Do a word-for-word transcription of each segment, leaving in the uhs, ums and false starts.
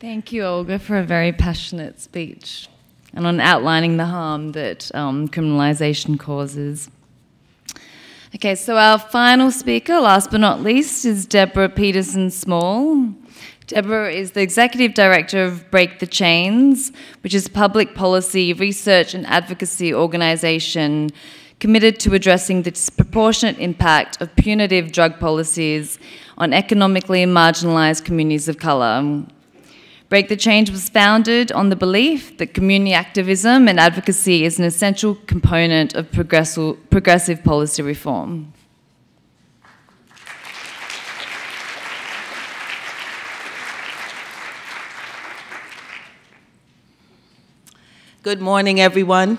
Thank you, Olga, for a very passionate speech and on outlining the harm that um, criminalisation causes. Okay, so our final speaker, last but not least, is Deborah Peterson Small. Deborah is the Executive Director of Break the Chains, which is a public policy, research and advocacy organisation committed to addressing the disproportionate impact of punitive drug policies on economically marginalised communities of colour. Break the Chains was founded on the belief that community activism and advocacy is an essential component of progressive policy reform. Good morning, everyone.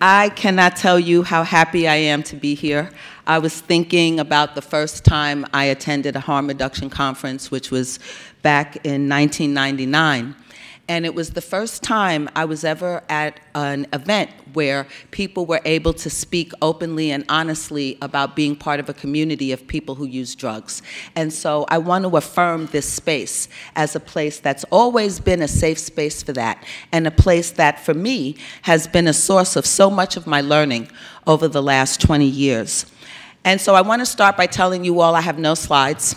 I cannot tell you how happy I am to be here. I was thinking about the first time I attended a harm reduction conference, which was back in nineteen ninety-nine. And it was the first time I was ever at an event where people were able to speak openly and honestly about being part of a community of people who use drugs. And so I want to affirm this space as a place that's always been a safe space for that, and a place that for me has been a source of so much of my learning over the last twenty years. And so I want to start by telling you all I have no slides.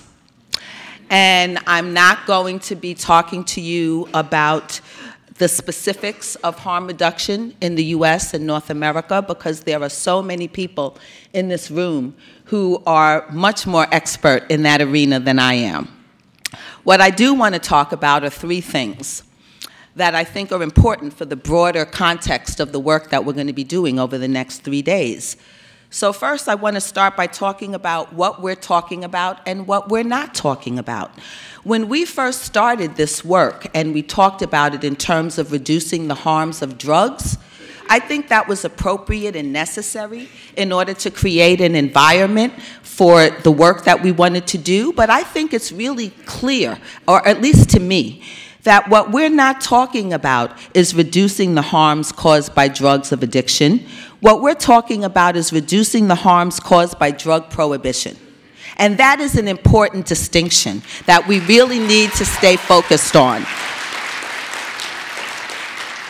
And I'm not going to be talking to you about the specifics of harm reduction in the U S and North America, because there are so many people in this room who are much more expert in that arena than I am. What I do want to talk about are three things that I think are important for the broader context of the work that we're going to be doing over the next three days. So first, I want to start by talking about what we're talking about and what we're not talking about. When we first started this work and we talked about it in terms of reducing the harms of drugs, I think that was appropriate and necessary in order to create an environment for the work that we wanted to do. But I think it's really clear, or at least to me, that what we're not talking about is reducing the harms caused by drugs of addiction. What we're talking about is reducing the harms caused by drug prohibition. And that is an important distinction that we really need to stay focused on.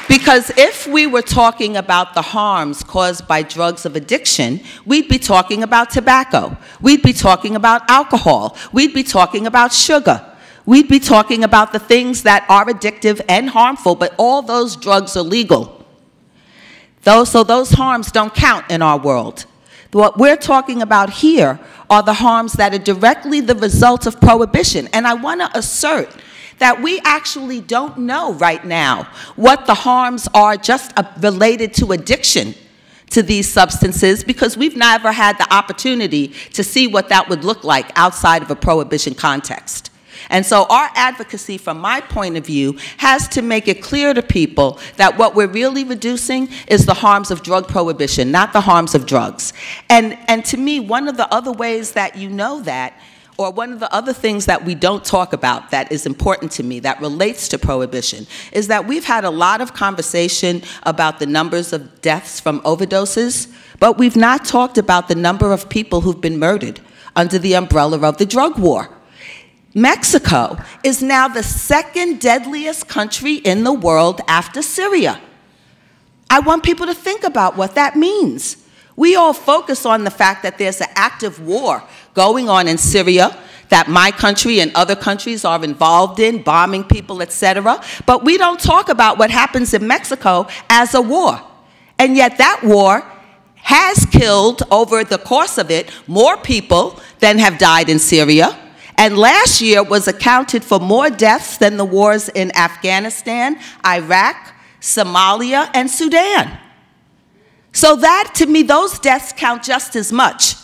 Because if we were talking about the harms caused by drugs of addiction, we'd be talking about tobacco. We'd be talking about alcohol. We'd be talking about sugar. We'd be talking about the things that are addictive and harmful, but all those drugs are legal. Those, so those harms don't count in our world. What we're talking about here are the harms that are directly the result of prohibition. And I want to assert that we actually don't know right now what the harms are just related to addiction to these substances, because we've never had the opportunity to see what that would look like outside of a prohibition context. And so our advocacy, from my point of view, has to make it clear to people that what we're really reducing is the harms of drug prohibition, not the harms of drugs. And, and to me, one of the other ways that you know that, or one of the other things that we don't talk about that is important to me that relates to prohibition, is that we've had a lot of conversation about the numbers of deaths from overdoses, but we've not talked about the number of people who've been murdered under the umbrella of the drug war. Mexico is now the second deadliest country in the world after Syria. I want people to think about what that means. We all focus on the fact that there's an active war going on in Syria that my country and other countries are involved in, bombing people, et cetera. But we don't talk about what happens in Mexico as a war. And yet that war has killed, over the course of it, more people than have died in Syria. And last year was accounted for more deaths than the wars in Afghanistan, Iraq, Somalia, and Sudan. So that, to me, those deaths count just as much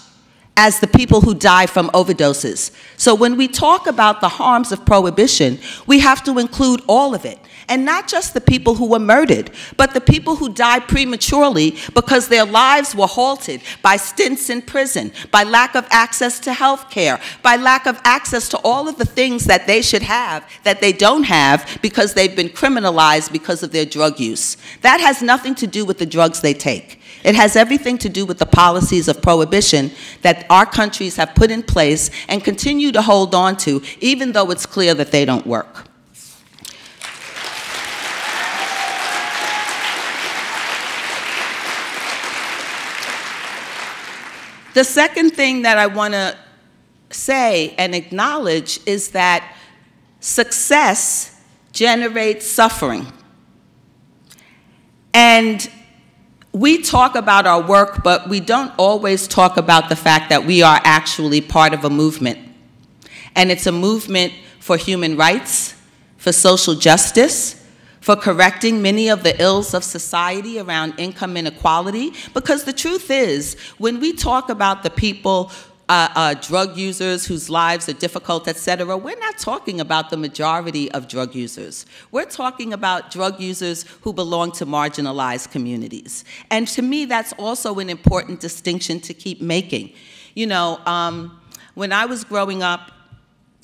as the people who die from overdoses. So when we talk about the harms of prohibition, we have to include all of it. And not just the people who were murdered, but the people who died prematurely because their lives were halted by stints in prison, by lack of access to health care, by lack of access to all of the things that they should have that they don't have because they've been criminalized because of their drug use. That has nothing to do with the drugs they take. It has everything to do with the policies of prohibition that our countries have put in place and continue to hold on to, even though it's clear that they don't work. The second thing that I want to say and acknowledge is that success generates suffering. And we talk about our work, but we don't always talk about the fact that we are actually part of a movement. And it's a movement for human rights, for social justice, for correcting many of the ills of society around income inequality. Because the truth is, when we talk about the people, uh, uh, drug users whose lives are difficult, et cetera, we're not talking about the majority of drug users. We're talking about drug users who belong to marginalized communities. And to me, that's also an important distinction to keep making. You know, um, when I was growing up,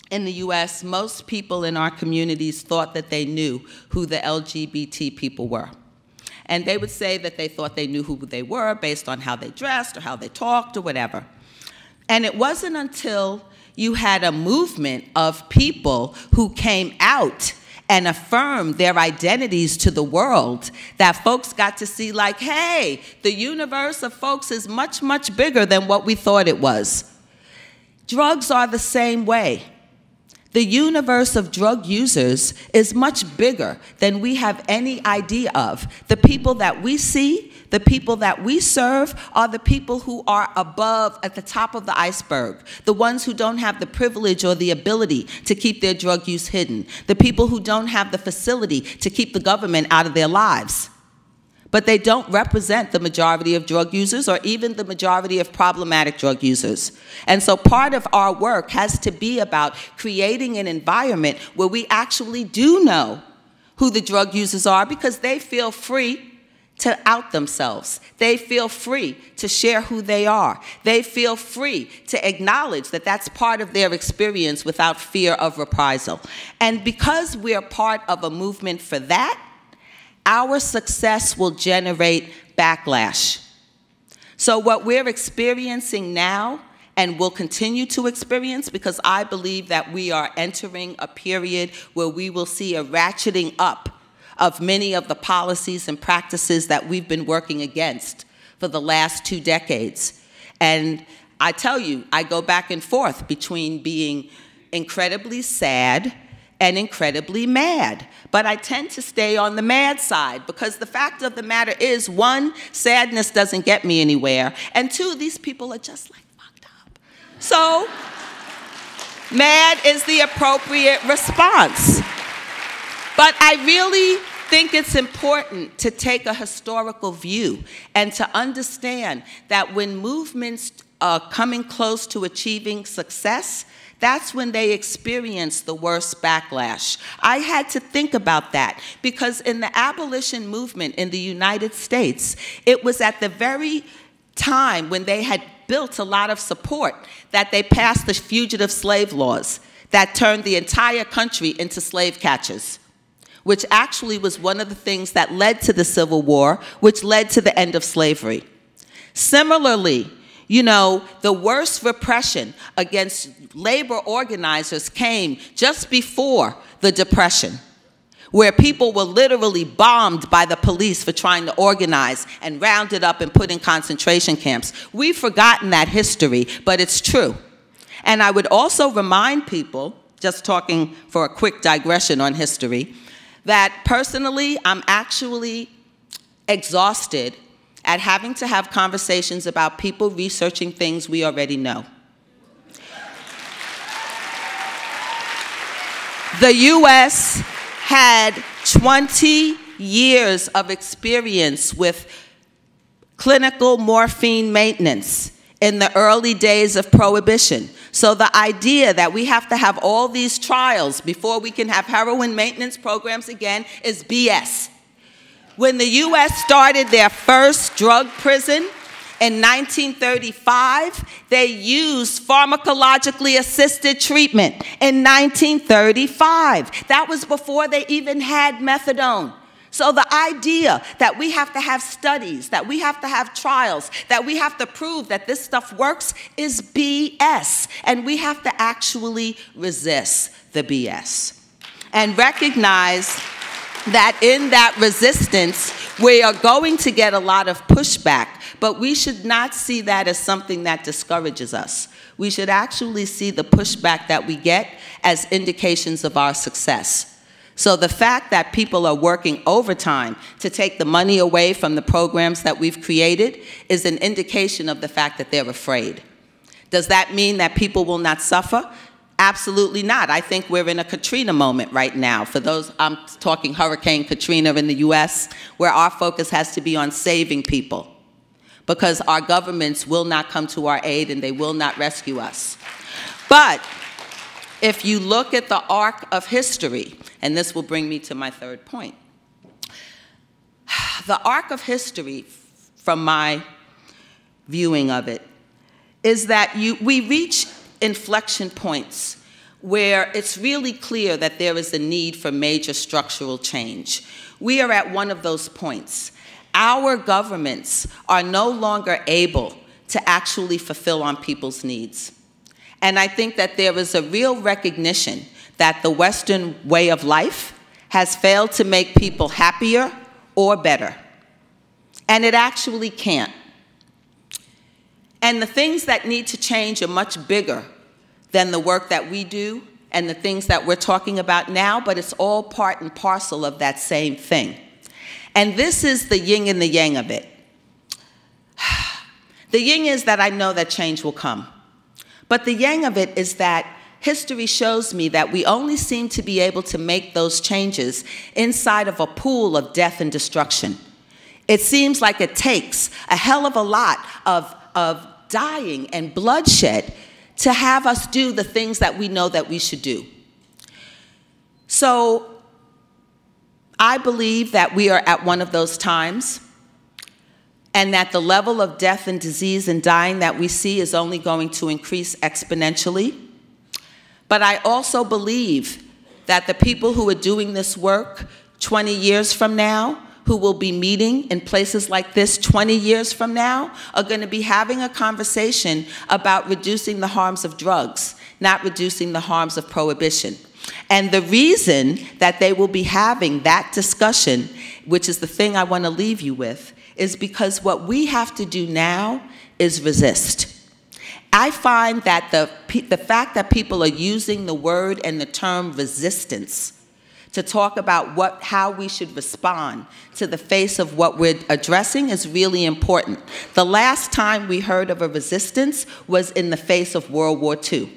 in the U S, most people in our communities thought that they knew who the L G B T people were. And they would say that they thought they knew who they were based on how they dressed or how they talked or whatever. And it wasn't until you had a movement of people who came out and affirmed their identities to the world that folks got to see, like, hey, the universe of folks is much, much bigger than what we thought it was. Drugs are the same way. The universe of drug users is much bigger than we have any idea of. The people that we see, the people that we serve, are the people who are above, at the top of the iceberg, the ones who don't have the privilege or the ability to keep their drug use hidden, the people who don't have the facility to keep the government out of their lives. But they don't represent the majority of drug users or even the majority of problematic drug users. And so part of our work has to be about creating an environment where we actually do know who the drug users are, because they feel free to out themselves. They feel free to share who they are. They feel free to acknowledge that that's part of their experience without fear of reprisal. And because we are part of a movement for that, our success will generate backlash. So what we're experiencing now and will continue to experience, because I believe that we are entering a period where we will see a ratcheting up of many of the policies and practices that we've been working against for the last two decades. And I tell you, I go back and forth between being incredibly sad and incredibly mad. But I tend to stay on the mad side, because the fact of the matter is, one, sadness doesn't get me anywhere, and two, these people are just like fucked up. So mad is the appropriate response. But I really think it's important to take a historical view and to understand that when movements are coming close to achieving success, that's when they experience the worst backlash. I had to think about that, because in the abolition movement in the United States, it was at the very time when they had built a lot of support that they passed the fugitive slave laws that turned the entire country into slave catchers, which actually was one of the things that led to the Civil War, which led to the end of slavery. Similarly, you know, the worst repression against labor organizers came just before the Depression, where people were literally bombed by the police for trying to organize and rounded up and put in concentration camps. We've forgotten that history, but it's true. And I would also remind people, just talking for a quick digression on history, that personally, I'm actually exhausted at having to have conversations about people researching things we already know. The U S had twenty years of experience with clinical morphine maintenance in the early days of Prohibition. So the idea that we have to have all these trials before we can have heroin maintenance programs again is B S. When the U S started their first drug prison in nineteen thirty-five, they used pharmacologically assisted treatment in nineteen thirty-five. That was before they even had methadone. So the idea that we have to have studies, that we have to have trials, that we have to prove that this stuff works is B S. And we have to actually resist the B S and recognize that in that resistance, We are going to get a lot of pushback, but we should not see that as something that discourages us. We should actually see the pushback that we get as indications of our success. So the fact that people are working overtime to take the money away from the programs that we've created is an indication of the fact that they're afraid. Does that mean that people will not suffer? Absolutely not. I think we're in a Katrina moment right now. For those, I'm talking Hurricane Katrina in the U S, where our focus has to be on saving people, because our governments will not come to our aid and they will not rescue us. But if you look at the arc of history, and this will bring me to my third point, the arc of history, from my viewing of it, is that you, we reach inflection points where it's really clear that there is a need for major structural change. We are at one of those points. Our governments are no longer able to actually fulfill on people's needs. And I think that there is a real recognition that the Western way of life has failed to make people happier or better. And it actually can't. And the things that need to change are much bigger than the work that we do and the things that we're talking about now, but it's all part and parcel of that same thing. And this is the yin and the yang of it. The yin is that I know that change will come. But the yang of it is that history shows me that we only seem to be able to make those changes inside of a pool of death and destruction. It seems like it takes a hell of a lot of of dying and bloodshed to have us do the things that we know that we should do. So I believe that we are at one of those times, and that the level of death and disease and dying that we see is only going to increase exponentially. But I also believe that the people who are doing this work twenty years from now, who will be meeting in places like this twenty years from now, are going to be having a conversation about reducing the harms of drugs, not reducing the harms of prohibition. And the reason that they will be having that discussion, which is the thing I want to leave you with, is because what we have to do now is resist. I find that the, the fact that people are using the word and the term resistance to talk about what, how we should respond to the face of what we're addressing is really important. The last time we heard of a resistance was in the face of World War Two,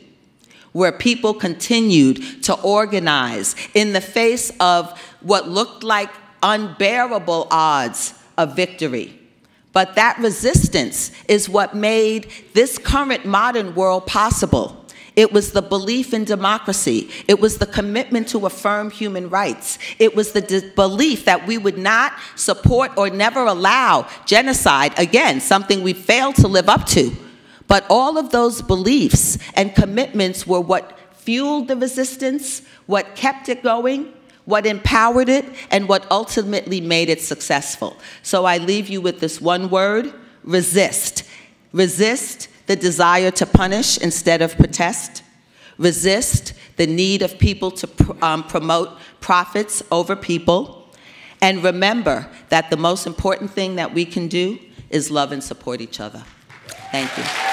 where people continued to organize in the face of what looked like unbearable odds of victory. But that resistance is what made this current modern world possible. It was the belief in democracy. It was the commitment to affirm human rights. It was the belief that we would not support or never allow genocide, again, something we failed to live up to. But all of those beliefs and commitments were what fueled the resistance, what kept it going, what empowered it, and what ultimately made it successful. So I leave you with this one word: resist. Resist the desire to punish instead of protest. Resist the need of people to pr um, promote profits over people. And remember that the most important thing that we can do is love and support each other. Thank you.